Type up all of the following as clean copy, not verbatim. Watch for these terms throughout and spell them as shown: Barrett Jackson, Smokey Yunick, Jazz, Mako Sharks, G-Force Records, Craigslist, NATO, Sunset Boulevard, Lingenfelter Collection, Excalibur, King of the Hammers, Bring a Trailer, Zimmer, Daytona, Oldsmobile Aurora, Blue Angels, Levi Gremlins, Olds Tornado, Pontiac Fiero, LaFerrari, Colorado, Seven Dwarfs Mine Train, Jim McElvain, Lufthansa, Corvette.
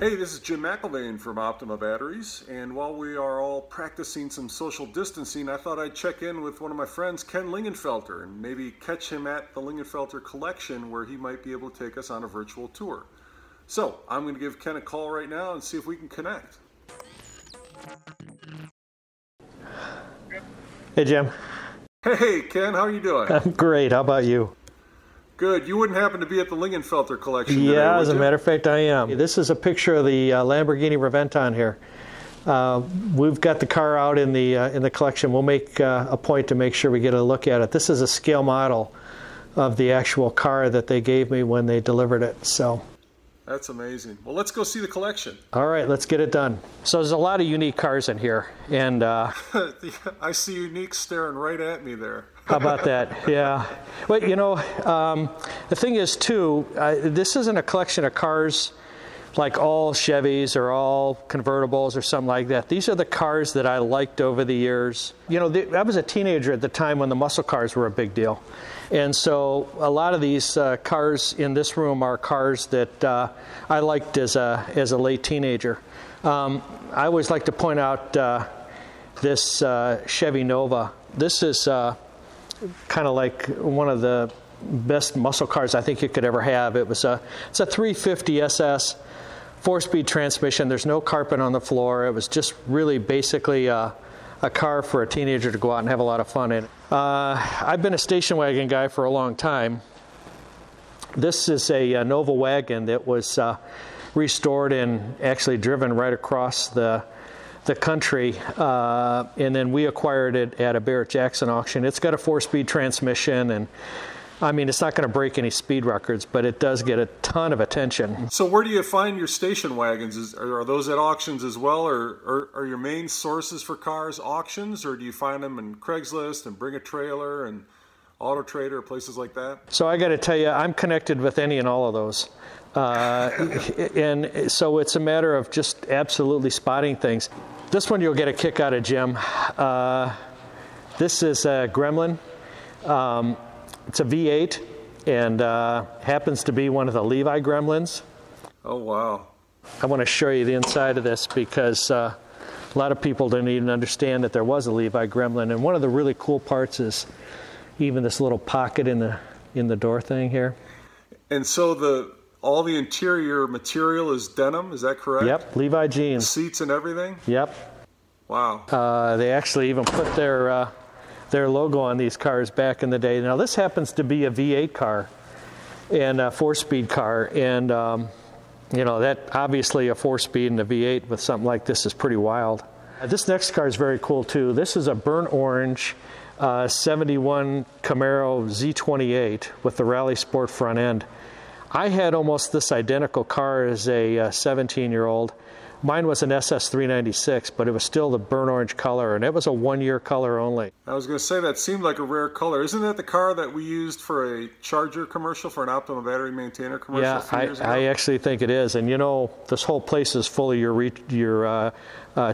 Hey, this is Jim McElvain from Optima Batteries, and while we are all practicing some social distancing, I thought I'd check in with one of my friends, Ken Lingenfelter, and maybe catch him at the Lingenfelter Collection where he might be able to take us on a virtual tour. So, I'm going to give Ken a call right now and see if we can connect. Hey, Jim. Hey, Ken, how are you doing? I'm great. How about you? Good. You wouldn't happen to be at the Lingenfelter Collection today, yeah, as a matter of fact, I am. This is a picture of the Lamborghini Reventon here. We've got the car out in the collection. We'll make a point to make sure we get a look at it. This is a scale model of the actual car that they gave me when they delivered it. So that's amazing. Well, let's go see the collection. All right, let's get it done. So there's a lot of unique cars in here, and I see unique staring right at me there. How about that? Yeah. Well, you know, the thing is, too, this isn't a collection of cars like all Chevys or all convertibles or something like that. These are the cars that I liked over the years. You know, I was a teenager at the time when the muscle cars were a big deal. And so a lot of these cars in this room are cars that I liked as a late teenager. I always like to point out this Chevy Nova. This is kind of like one of the best muscle cars I think you could ever have. It's a 350 SS, 4-speed transmission. There's no carpet on the floor. It was just really basically a car for a teenager to go out and have a lot of fun in. I've been a station wagon guy for a long time. This is a Nova wagon that was restored and actually driven right across the country, and then we acquired it at a Barrett Jackson auction. It's got a 4-speed transmission, and I mean, it's not going to break any speed records, but it does get a ton of attention. So where do you find your station wagons? Are those at auctions as well, or are your main sources for cars auctions, or do you find them in Craigslist and Bring a Trailer and Auto Trader, places like that? So I got to tell you, I'm connected with any and all of those. And so it's a matter of just absolutely spotting things. This one you'll get a kick out of, Jim. This is a Gremlin. It's a V8 and happens to be one of the Levi Gremlins. Oh, wow. I want to show you the inside of this because a lot of people didn't even understand that there was a Levi Gremlin. And one of the really cool parts is even this little pocket in the door thing here. And so all the interior material is denim, is that correct? Yep, Levi jeans. Seats and everything? Yep. Wow. They actually even put their logo on these cars back in the day. Now this happens to be a V8 car and a 4-speed car, and you know, that obviously a 4-speed and a V8 with something like this is pretty wild. This next car is very cool too. This is a burnt orange 71 Camaro Z28 with the Rally Sport front end. I had almost this identical car as a 17-year-old. Mine was an SS396, but it was still the burnt orange color, and it was a one-year color only. I was going to say, that seemed like a rare color. Isn't that the car that we used for a Charger commercial, for an Optima Battery maintainer commercial? Yeah, I actually think it is. And you know, this whole place is full of your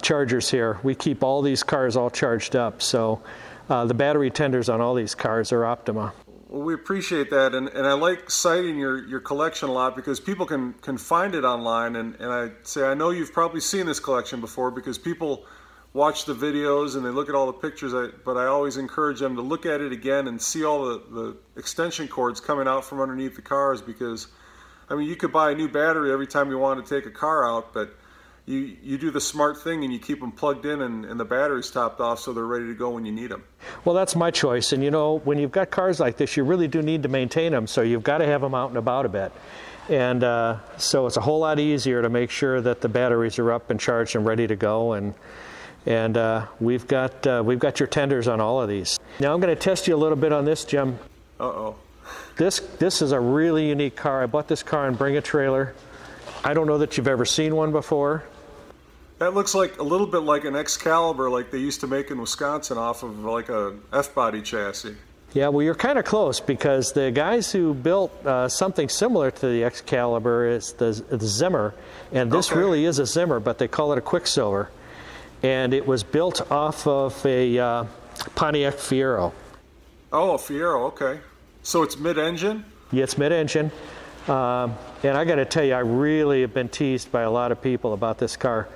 Chargers here. We keep all these cars all charged up, so the battery tenders on all these cars are Optima. Well, we appreciate that, and I like citing your collection a lot because people can find it online, and I say, I know you've probably seen this collection before because people watch the videos and they look at all the pictures, but I always encourage them to look at it again and see all the extension cords coming out from underneath the cars because, I mean, you could buy a new battery every time you want to take a car out, but you do the smart thing and you keep them plugged in and the batteries topped off so they're ready to go when you need them. Well, that's my choice. And you know, when you've got cars like this, you really do need to maintain them. So you've got to have them out and about a bit. And so it's a whole lot easier to make sure that the batteries are up and charged and ready to go. And we've got your tenders on all of these. Now I'm going to test you a little bit on this, Jim. Uh-oh. This is a really unique car. I bought this car in Bring a Trailer. I don't know that you've ever seen one before. That looks like a little bit like an Excalibur like they used to make in Wisconsin off of like a F-body chassis. Yeah, well, you're kind of close because the guys who built something similar to the Excalibur is the Zimmer. And this really is a Zimmer, but they call it a Quicksilver. And it was built off of a Pontiac Fiero. Oh, a Fiero, okay. So it's mid-engine? Yeah, it's mid-engine. And I got to tell you, I really have been teased by a lot of people about this car.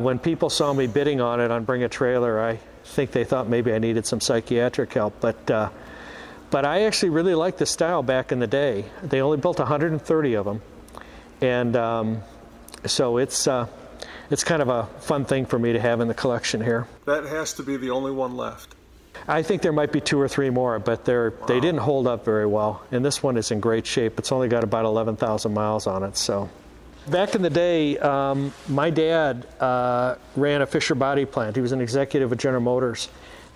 When people saw me bidding on it on Bring a Trailer, I think they thought maybe I needed some psychiatric help. But I actually really liked the style back in the day. They only built 130 of them. And so it's kind of a fun thing for me to have in the collection here. That has to be the only one left. I think there might be 2 or 3 more, but they didn't hold up very well. And this one is in great shape. It's only got about 11,000 miles on it. So, back in the day, my dad ran a Fisher Body plant. He was an executive at General Motors.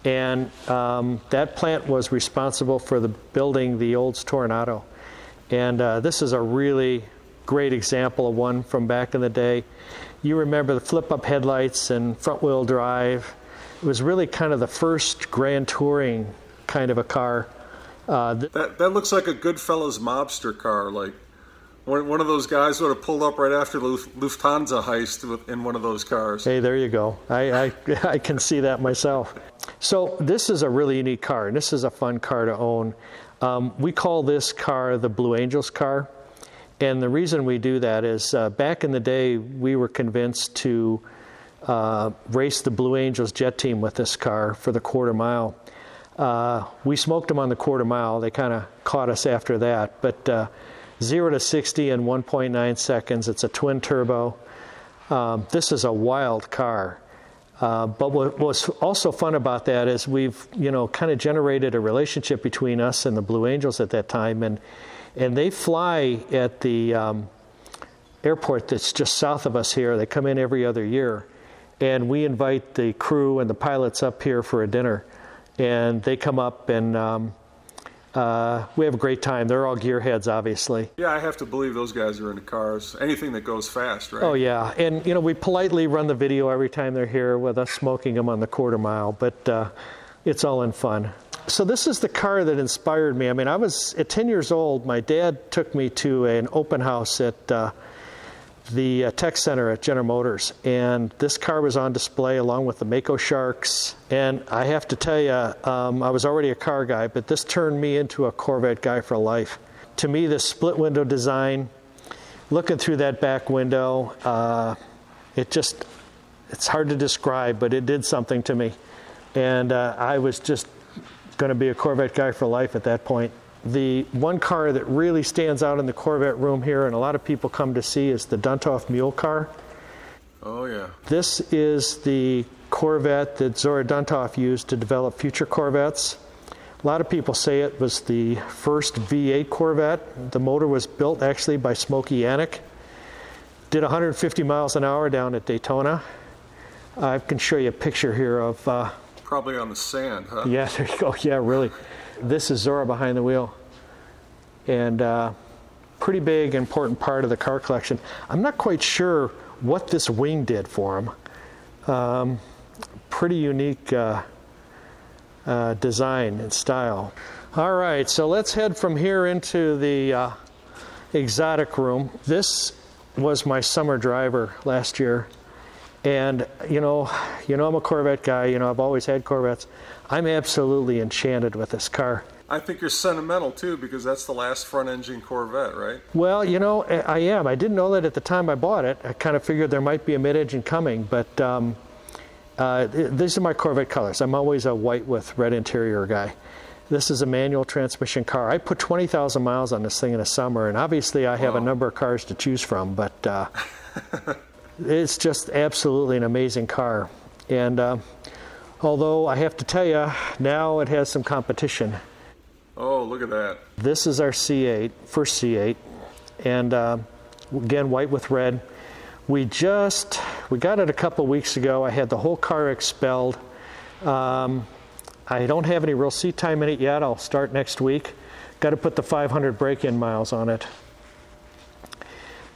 And that plant was responsible for building the Olds Tornado. And this is a really great example of one from back in the day. You remember the flip-up headlights and front-wheel drive. It was really kind of the first grand touring kind of a car. That looks like a Goodfellas mobster car. Like one of those guys would have pulled up right after the Lufthansa heist in one of those cars. Hey, there you go. I can see that myself. So this is a really unique car, and this is a fun car to own. We call this car the Blue Angels car. And the reason we do that is back in the day, we were convinced to raced the Blue Angels jet team with this car for the quarter mile. We smoked them on the quarter mile. They kind of caught us after that, but 0 to 60 in 1.9 seconds. It's a twin turbo. This is a wild car. But what was also fun about that is we've, you know, kind of generated a relationship between us and the Blue Angels at that time, and they fly at the airport that's just south of us here. They come in every other year. And we invite the crew and the pilots up here for a dinner. And they come up and we have a great time. They're all gearheads, obviously. Yeah, I have to believe those guys are into cars. Anything that goes fast, right? Oh, yeah. And, you know, we politely run the video every time they're here with us smoking them on the quarter mile. But it's all in fun. So this is the car that inspired me. I mean, I was at 10 years old. My dad took me to an open house at the tech center at General Motors, and this car was on display along with the Mako Sharks. And I have to tell you, I was already a car guy, but this turned me into a Corvette guy for life. To me, this split window design, looking through that back window, it's hard to describe, but it did something to me. And I was just gonna be a Corvette guy for life at that point. The one car that really stands out in the Corvette room here, and a lot of people come to see, is the Duntov Mule car. Oh, yeah. This is the Corvette that Zora Duntov used to develop future Corvettes. A lot of people say it was the first V8 Corvette. The motor was built actually by Smokey Yunick. Did 150 miles an hour down at Daytona. I can show you a picture here of... probably on the sand, huh? Yeah, there you go. Yeah, really. This is Zora behind the wheel, and pretty big, important part of the car collection. I'm not quite sure what this wing did for him. Pretty unique design and style. All right, so let's head from here into the exotic room. This was my summer driver last year, and you know I'm a Corvette guy. You know, I've always had Corvettes. I'm absolutely enchanted with this car. I think you're sentimental too, because that's the last front-engine Corvette, right? Well, you know, I am. I didn't know that at the time I bought it. I kind of figured there might be a mid-engine coming, but these are my Corvette colors. I'm always a white with red interior guy. This is a manual transmission car. I put 20,000 miles on this thing in the summer, and obviously I have a number of cars to choose from, but it's just absolutely an amazing car. And although I have to tell you, now it has some competition. Oh, look at that. This is our C8, first C8. And again, white with red. We got it a couple weeks ago. I had the whole car expelled. I don't have any real seat time in it yet. I'll start next week. Got to put the 500 break-in miles on it.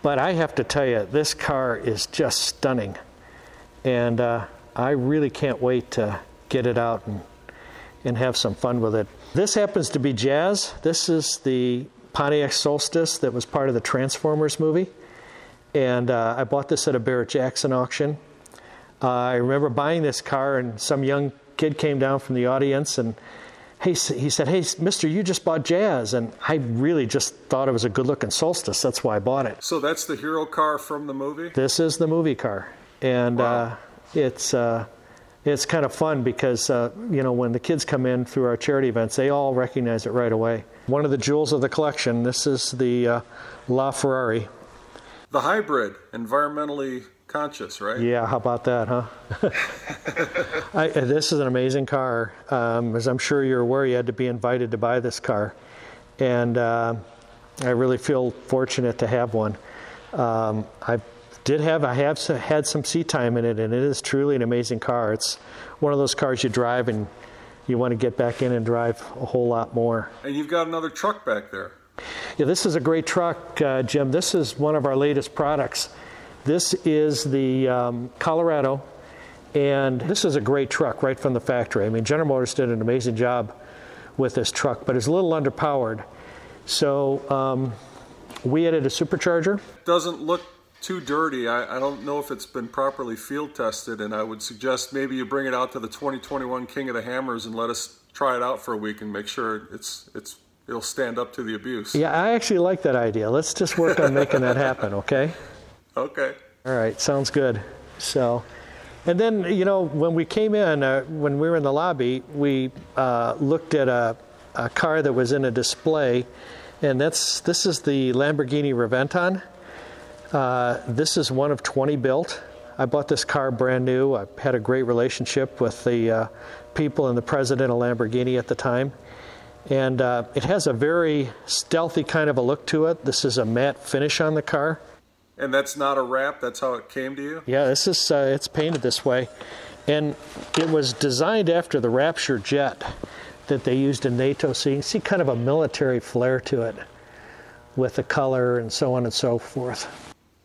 But I have to tell you, this car is just stunning. And I really can't wait to get it out and have some fun with it. This happens to be Jazz. This is the Pontiac Solstice that was part of the Transformers movie. And I bought this at a Barrett Jackson auction. I remember buying this car, and some young kid came down from the audience and he said, hey, mister, you just bought Jazz. And I really just thought it was a good-looking Solstice. That's why I bought it. So that's the hero car from the movie? This is the movie car. And wow. It's kind of fun because, you know, when the kids come in through our charity events, they all recognize it right away. One of the jewels of the collection, this is the LaFerrari. The hybrid, environmentally conscious, right? Yeah, how about that, huh? This is an amazing car. As I'm sure you're aware, you had to be invited to buy this car. And I really feel fortunate to have one. I have had some seat time in it, and it is truly an amazing car. It's one of those cars you drive and you want to get back in and drive a whole lot more. And you've got another truck back there. Yeah, this is a great truck, Jim. This is one of our latest products. This is the Colorado, and this is a great truck right from the factory. I mean, General Motors did an amazing job with this truck, but it's a little underpowered. So we added a supercharger. Doesn't look too dirty. I don't know if it's been properly field tested, and I would suggest maybe you bring it out to the 2021 King of the Hammers and let us try it out for a week and make sure it'll stand up to the abuse. Yeah, I actually like that idea. Let's just work on making that happen, okay? Okay. All right, sounds good. So, and then, you know, when we came in, when we were in the lobby, we looked at a car that was in a display, and this is the Lamborghini Reventon. This is one of 20 built. I bought this car brand new. I had a great relationship with the people and the president of Lamborghini at the time. And it has a very stealthy kind of a look to it. This is a matte finish on the car. And that's not a wrap, that's how it came to you? Yeah, this is, it's painted this way. And it was designed after the Rapture jet that they used in NATO, so you can see kind of a military flair to it with the color and so on and so forth.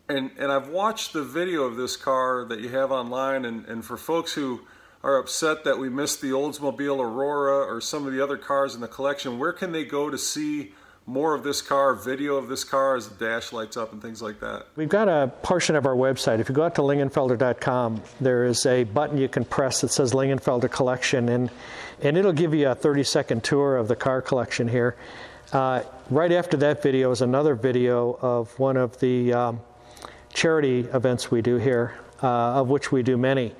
And I've watched the video of this car that you have online, and for folks who are upset that we missed the Oldsmobile Aurora or some of the other cars in the collection, where can they go to see more of this car, video of this car as the dash lights up and things like that? We've got a portion of our website. If you go out to lingenfelter.com, there is a button you can press that says Lingenfelter Collection, and it'll give you a 30-second tour of the car collection here. Right after that video is another video of one of the charity events we do here, of which we do many,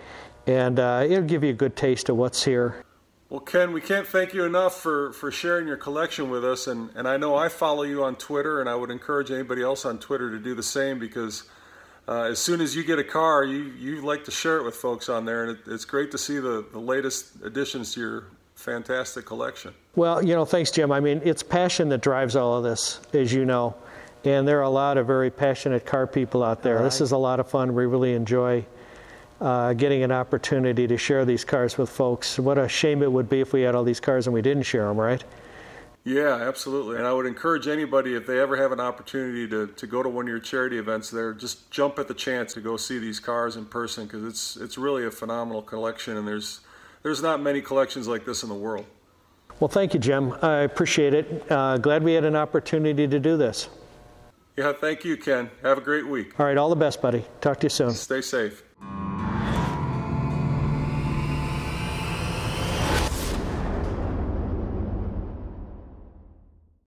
and it'll give you a good taste of what's here. Well, Ken, we can't thank you enough for sharing your collection with us, and I know I follow you on Twitter, and I would encourage anybody else on Twitter to do the same, because as soon as you get a car, you like to share it with folks on there, and it's great to see the latest additions to your fantastic collection. Well, you know, thanks, Jim. I mean, it's passion that drives all of this, as you know, and there are a lot of very passionate car people out there. Right. This is a lot of fun. We really enjoy getting an opportunity to share these cars with folks. What a shame it would be if we had all these cars and we didn't share them, right? Yeah, absolutely. And I would encourage anybody, if they ever have an opportunity to go to one of your charity events there, just jump at the chance to go see these cars in person, because it's really a phenomenal collection, and there's not many collections like this in the world. Well, thank you, Jim. I appreciate it. Glad we had an opportunity to do this. Yeah, thank you, Ken. Have a great week. All right, all the best, buddy. Talk to you soon. Stay safe.